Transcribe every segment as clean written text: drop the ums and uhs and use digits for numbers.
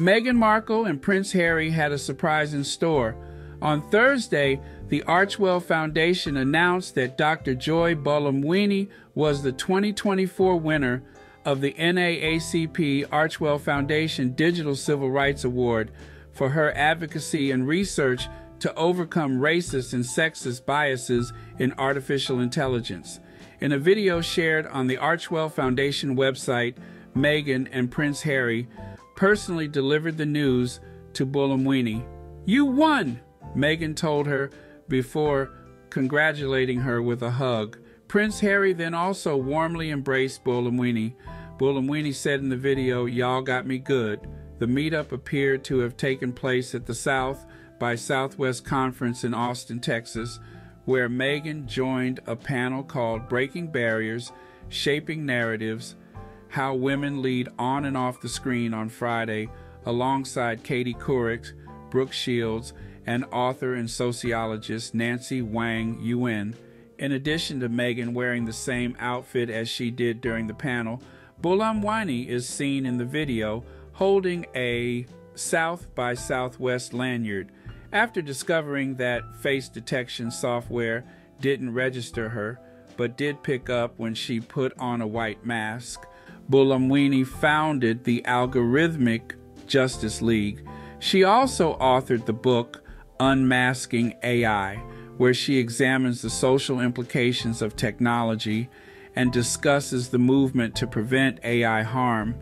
Meghan Markle and Prince Harry had a surprise in store. On Thursday, the Archewell Foundation announced that Dr. Joy Buolamwini was the 2024 winner of the NAACP Archewell Foundation Digital Civil Rights Award for her advocacy and research to overcome racist and sexist biases in artificial intelligence. In a video shared on the Archewell Foundation website, Meghan and Prince Harry personally delivered the news to Buolamwini. "You won," Meghan told her before congratulating her with a hug. Prince Harry then also warmly embraced Buolamwini. Buolamwini said in the video, "Y'all got me good." The meetup appeared to have taken place at the South by Southwest Conference in Austin, Texas, where Meghan joined a panel called Breaking Barriers, Shaping Narratives, How Women Lead On and Off the Screen on Friday, alongside Katie Couric, Brooke Shields, and author and sociologist Nancy Wang Yuen. In addition to Meghan wearing the same outfit as she did during the panel, Buolamwini is seen in the video holding a South by Southwest lanyard. After discovering that face detection software didn't register her, but did pick up when she put on a white mask, Buolamwini founded the Algorithmic Justice League. She also authored the book Unmasking AI, where she examines the social implications of technology and discusses the movement to prevent AI harm.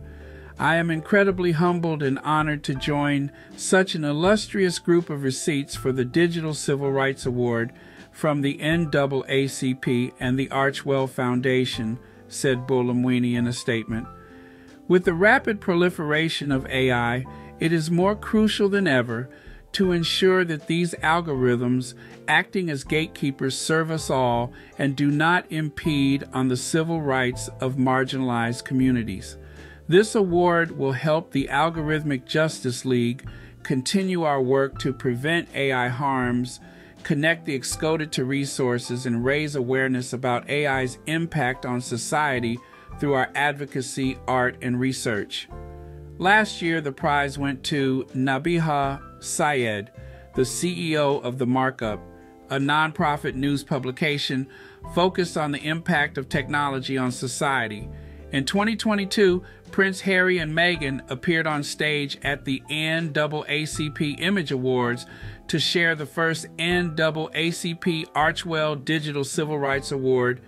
I am incredibly humbled and honored to join such an illustrious group of recipients for the Digital Civil Rights Award from the NAACP and the Archewell Foundation, said Buolamwini in a statement. With the rapid proliferation of AI, it is more crucial than ever to ensure that these algorithms, acting as gatekeepers, serve us all and do not impede on the civil rights of marginalized communities. This award will help the Algorithmic Justice League continue our work to prevent AI harms, connect the excluded to resources, and raise awareness about AI's impact on society through our advocacy, art, and research. Last year, the prize went to Nabiha Syed, the CEO of The Markup, a nonprofit news publication focused on the impact of technology on society. In 2022, Prince Harry and Meghan appeared on stage at the NAACP Image Awards to share the first NAACP Archewell Digital Civil Rights Award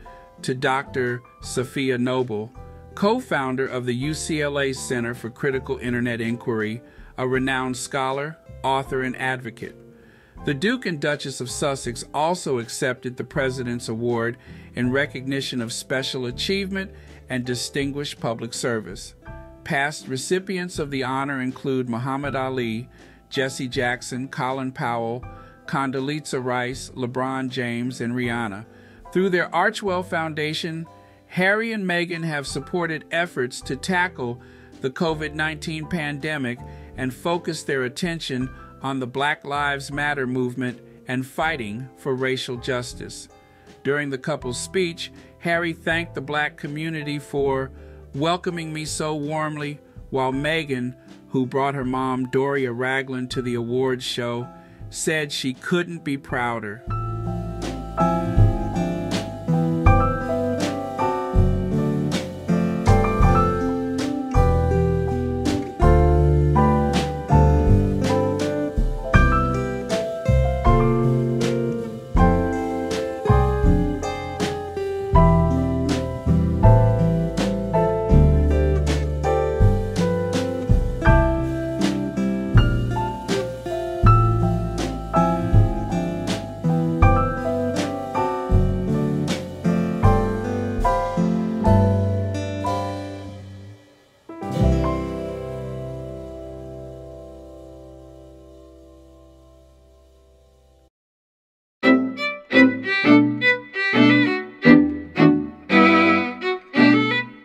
to Dr. Sophia Noble, co-founder of the UCLA Center for Critical Internet Inquiry, a renowned scholar, author, and advocate. The Duke and Duchess of Sussex also accepted the President's Award in recognition of special achievement and distinguished public service. Past recipients of the honor include Muhammad Ali, Jesse Jackson, Colin Powell, Condoleezza Rice, LeBron James, and Rihanna. Through their Archewell Foundation, Harry and Meghan have supported efforts to tackle the COVID-19 pandemic and focus their attention on the Black Lives Matter movement and fighting for racial justice. During the couple's speech, Harry thanked the black community for welcoming me so warmly, while Meghan, who brought her mom Doria Ragland to the awards show, said she couldn't be prouder.